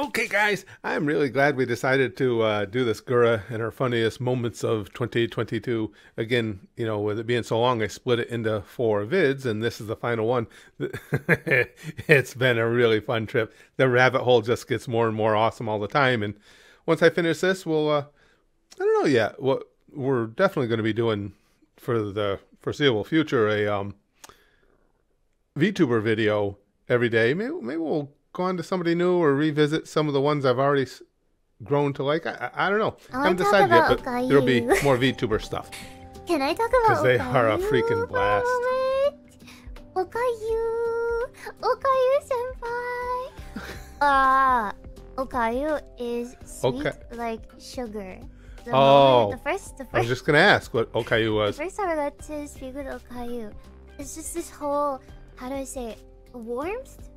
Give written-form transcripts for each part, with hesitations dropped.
Okay, guys, I'm really glad we decided to do this Gura and her funniest moments of 2022. Again, you know, with it being so long, I split it into 4 vids, and this is the final one. It's been a really fun trip. The rabbit hole just gets more and more awesome all the time. And once I finish this, we'll, I don't know yet, what we're definitely going to be doing for the foreseeable future, a VTuber video every day. Maybe we'll go on to somebody new or revisit some of the ones I've already grown to like. I don't know. I haven't decided yet, but there'll be more VTuber stuff. Can I talk about Okayu? Because they are a freaking blast. Okayu! Okayu-senpai! Okayu is sweet like sugar. The first. I was just going to ask what Okayu was. The first time I got to speak with Okayu, it's just this whole, how do I say it, warmth?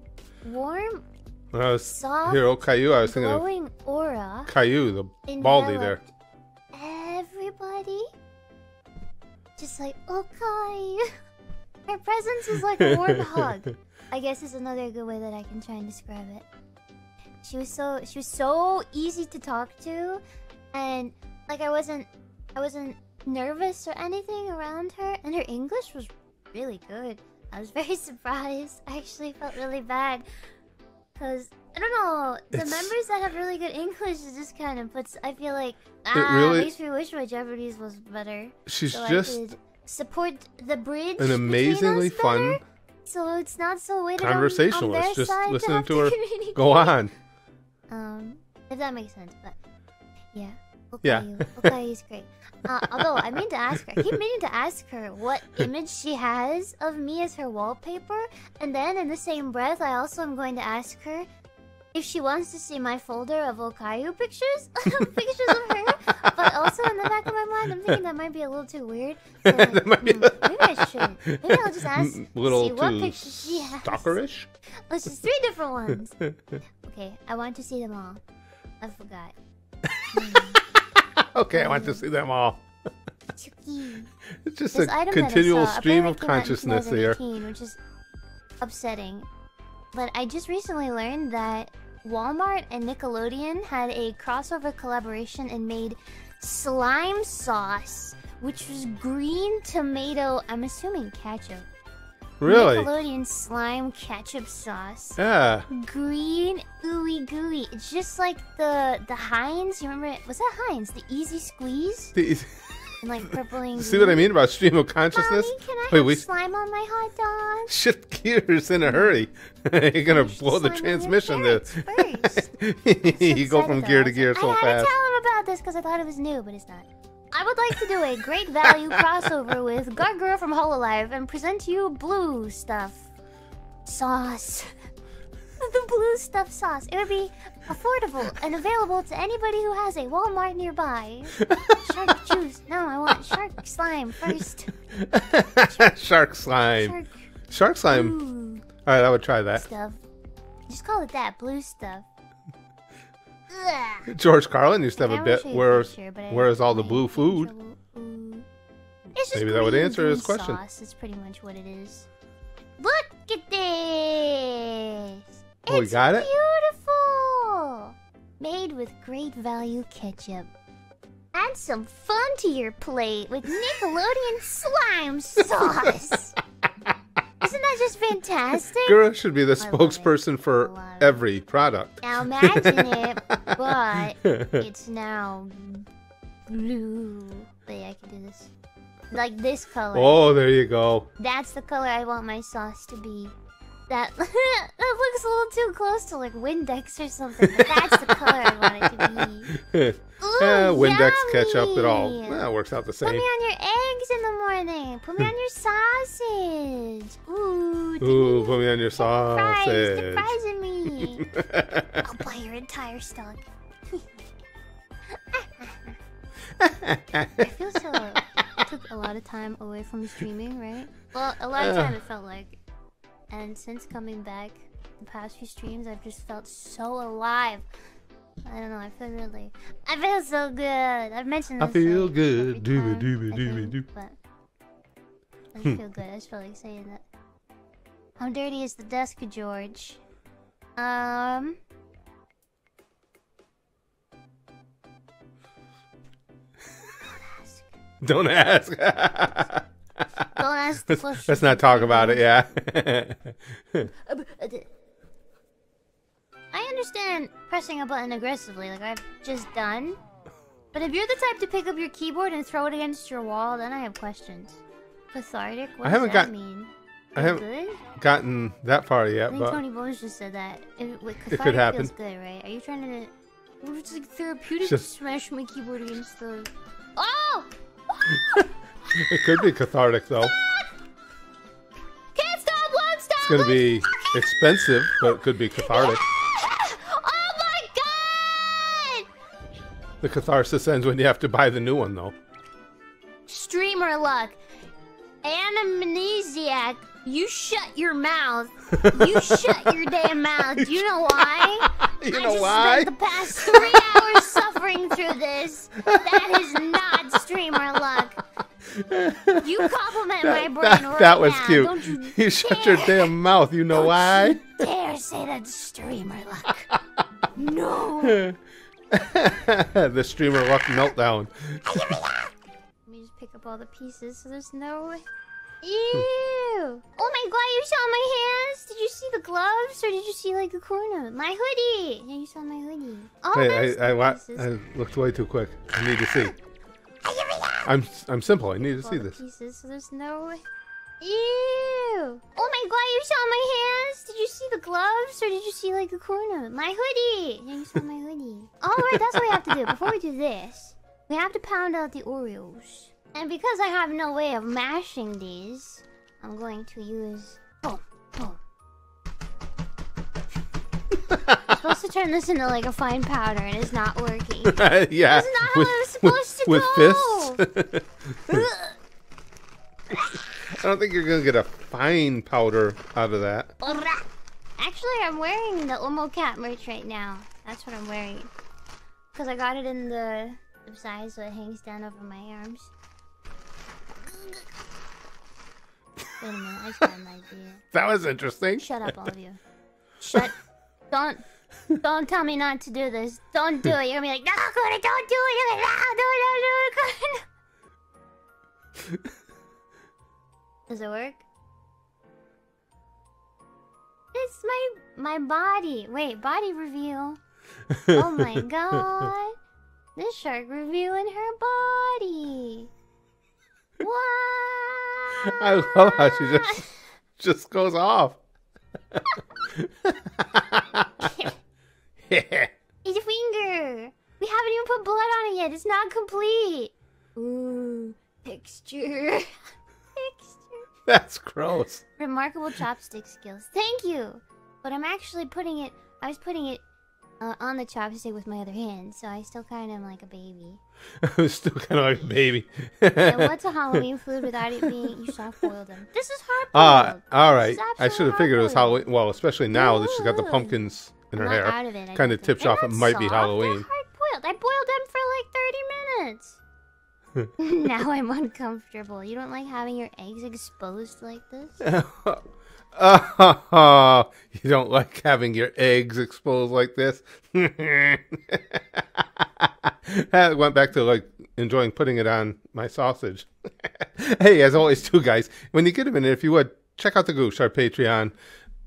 Warm, when I was soft, here, Okayu, I was thinking glowing of aura. Caillou, the baldy there. Everybody, just like Okayu. Her presence is like a warm hug. I guess is another good way that I can try and describe it. She was so easy to talk to, and like I wasn't nervous or anything around her, and her English was really good. I was very surprised. I actually felt really bad. Because, I don't know, the members that have really good English, it just kind of puts, I feel like, makes me wish my Japanese was better. She's so just... I could support the bridge an amazingly fun... So it's not so weighted conversationalist. On their side just listening to her go on. If that makes sense, but... Yeah. Okayu's great. Although I mean to ask her, I keep meaning to ask her what image she has of me as her wallpaper, and then in the same breath, I also am going to ask her if she wants to see my folder of Okayu pictures, pictures of her. But also in the back of my mind, I'm thinking that might be a little too weird. So like, maybe I shouldn't. Maybe I'll just ask little see what pictures she has. Stalkerish? Oh, she's 3 different ones. Okay, I want to see them all. I forgot. Okay, I want to see them all. It's just this a continual stream of consciousness here. Which is upsetting. But I just recently learned that Walmart and Nickelodeon had a crossover collaboration and made slime sauce, which was green tomato, I'm assuming ketchup. Really? Nickelodeon slime ketchup sauce. Yeah. Green, ooey gooey. It's just like the Heinz. You remember it? Was that Heinz? The easy squeeze. The easy. And like purpling. See what I mean about stream of consciousness? Mommy, can I have slime on my hot dog? Shift gears in a hurry. You're gonna blow the transmission there. First. You go from gear to gear so fast. I had to tell him about this because I thought it was new, but it's not. I would like to do a great value crossover with GAWR Gura from Hololive and present to you blue stuff sauce. The blue stuff sauce. It would be affordable and available to anybody who has a Walmart nearby. Shark juice. No, I want shark slime first. Shark slime. Shark slime. All right, I would try that. Stuff. Just call it that, blue stuff. George Carlin used to have a bit, where's all the blue food? Maybe that would answer his question. It's pretty much what it is. Look at this! Oh, we got it? Beautiful! Made with great value ketchup. Add some fun to your plate with Nickelodeon slime sauce! Isn't that just fantastic? Gura should be the spokesperson for every product. Now imagine it, but it's now blue. But yeah, I can do this. Like this color. Oh, there you go. That's the color I want my sauce to be. That looks a little too close to like Windex or something, but that's the color I want it to be. Ooh, Windex, ketchup, it all works out the same. Put me on your eggs in the morning. Put me on your sausage. Ooh, put me on your sausage. Surprising me. I'll buy your entire stock. I feel so. It took a lot of time away from streaming, right? Well, a lot of time it felt like. And since coming back the past few streams, I've just felt so alive. I don't know, I feel so good. I've mentioned this. I feel good. Do me. But I feel good. I just feel like saying that. How dirty is the desk, George? Don't ask. Don't ask the question. Let's not talk about it, yeah. I understand pressing a button aggressively, like I've just done. But if you're the type to pick up your keyboard and throw it against your wall, then I have questions. Cathartic? What does that mean? I haven't gotten that far yet, but... I think Tony Vos just said that. It could happen. Feels good, right? Are you trying to... Well, it's like therapeutic to smash my keyboard against the... Oh! It could be cathartic, though. Can't stop, won't stop! It's gonna be expensive, but it could be cathartic. The catharsis ends when you have to buy the new one, though. Streamer luck. Anamnesiac, you shut your mouth. You shut your damn mouth. You know why? You know why? I just spent the past 3 hours suffering through this. That is not streamer luck. You compliment my brain right now. That was cute. Don't you dare. You shut your damn mouth. You know Don't why? You dare say that's streamer luck. No. The streamer luck meltdown. Let me just pick up all the pieces so there's no... Ew! Oh my god, you saw my hands? Did you see the gloves? Or did you see, like, a corner? My hoodie! Yeah, you saw my hoodie. Oh, hey, I looked way too quick. I need to see. I'm simple. I need to see this. Pieces so there's no... Ew! Oh my god, you saw my hands? Did you see the gloves? Or did you see, like, a corner? My hoodie! Yeah, you saw my hoodie. Alright, that's what we have to do. Before we do this, we have to pound out the Oreos. And because I have no way of mashing these, I'm going to use... Oh, oh. I'm supposed to turn this into, like, a fine powder, and it's not working. Yeah. That's not how it was supposed to go! With fists? I don't think you're gonna get a fine powder out of that. Actually, I'm wearing the Omo Cat merch right now. That's what I'm wearing. Because I got it in the size so it hangs down over my arms. Wait a minute, I just got an idea. That was interesting. Shut up, all of you. Shut. Don't tell me not to do this. Don't do it. You're gonna be like, no, Cody, don't do it. You're like, no, do it, Cody. Does it work? It's my body. Wait, body reveal. Oh my god. This shark revealing her body. What? I love how she just goes off. It's a finger. We haven't even put blood on it yet. It's not complete. Ooh, texture. That's gross. Remarkable chopstick skills. Thank you. But I'm actually putting it. I was putting it on the chopstick with my other hand, so I still kind of am like a baby. I'm still kind of like a baby. Yeah, what's a Halloween food without it being? You soft boiled them. This is hard boiled. All right. I should have figured it was Halloween. Well, especially now that she's got the pumpkins in her hair. Out of it, kind of tips off it might be Halloween. Hard boiled. I boiled them for like 30 minutes. Now I'm uncomfortable. You don't like having your eggs exposed like this? Oh, you don't like having your eggs exposed like this? I went back to like enjoying putting it on my sausage. Hey, as always, too, guys, when you get a minute, if you would, check out the Goosh, our Patreon.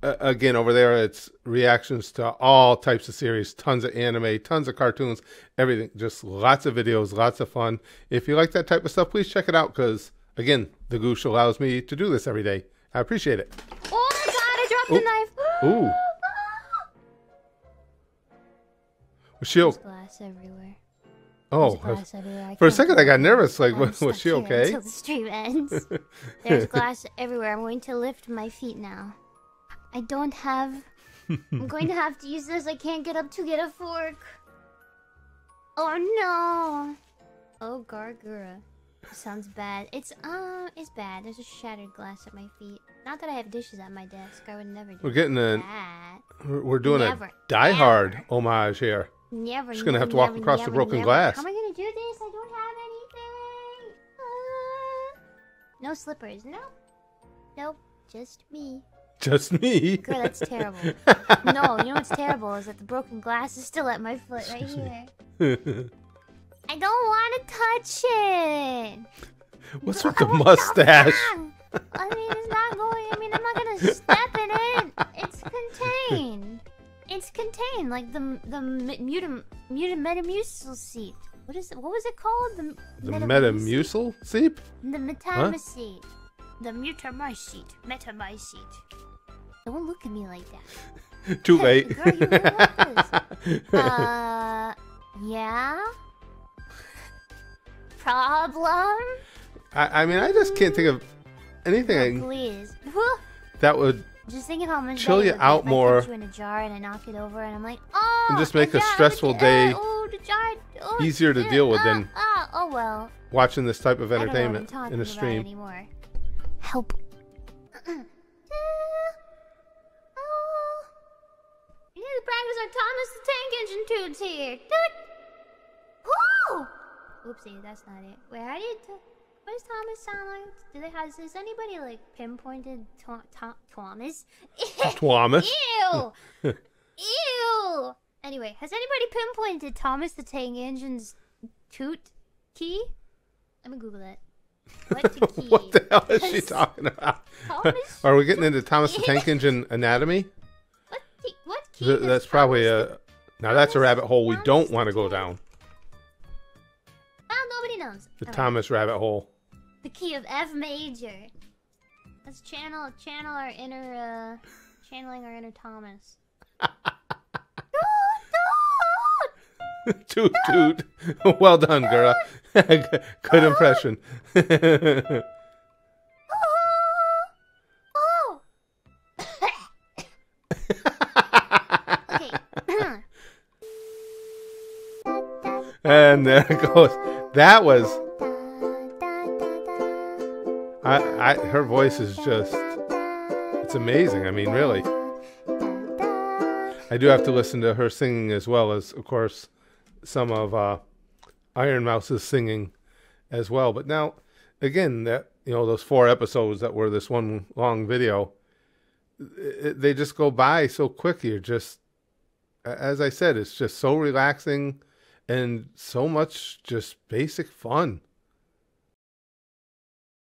Again, over there, it's reactions to all types of series, tons of anime, tons of cartoons, everything. Just lots of videos, lots of fun. If you like that type of stuff, please check it out because, again, the Goosh allows me to do this every day. I appreciate it. Oh, my God, I dropped the knife. Ooh. There's glass everywhere. Oh, glass everywhere. For a second, I got nervous. Like, was she okay? Until the stream ends. There's glass everywhere. I'm going to lift my feet now. I don't have... I'm going to have to use this. I can't get up to get a fork. Oh no! Oh, GAWR Gura. Sounds bad. It's bad. There's a shattered glass at my feet. Not that I have dishes at my desk. I would never do that. We're getting that. We're doing a die-hard homage here. Never. Just gonna have to walk across the broken glass. How am I gonna do this? I don't have anything. No slippers. No. Nope. Just me. Just me. Girl, that's terrible. No, you know what's terrible is that the broken glass is still at my foot right here. I don't want to touch it. What's with the mustache? I mean, it's not going. I mean, I'm not gonna step in it. It's contained. It's contained, like the metamucil seep. What is it? What was it called? The metamucil seep. The metamycete. The mutamycete. Metamycete. Don't look at me like that. Too late. Girl, you really like this. Yeah. Problem. I mean, I just can't think of anything. Oh, please. That would. Just think of how much chill you out more. I put you in a jar and I knock it over and I'm like, oh. And just make a stressful day easier to deal with than watching this type of entertainment in a stream. Anymore. Help. You need to practice our Thomas the Tank Engine tunes here. Woo! Oopsie, that's not it. Wait, how do you? What does Thomas sound like? Do they have? Is anybody like pinpointed Thomas? Thomas. Ew. Ew. Anyway, has anybody pinpointed Thomas the Tank Engine's toot key? Let me Google that. What, what the hell is she talking about? Thomas Are we getting into Thomas the Tank Engine anatomy? What key? That's probably a. Now that's a rabbit hole we don't want to go down. Well, nobody knows. The Thomas rabbit hole. The key of F major. Let's channel our inner, channeling our inner Thomas. Toot toot. Well done, girl. Good impression. Oh. Okay. And there it goes. That was. Her voice is just. It's amazing. I mean, really. I do have to listen to her singing as well as, of course, some of Iron Mouse's singing as well. But now, again, that, you know, those 4 episodes that were this one long video, they just go by so quick. You're just, as I said, it's just so relaxing and so much just basic fun.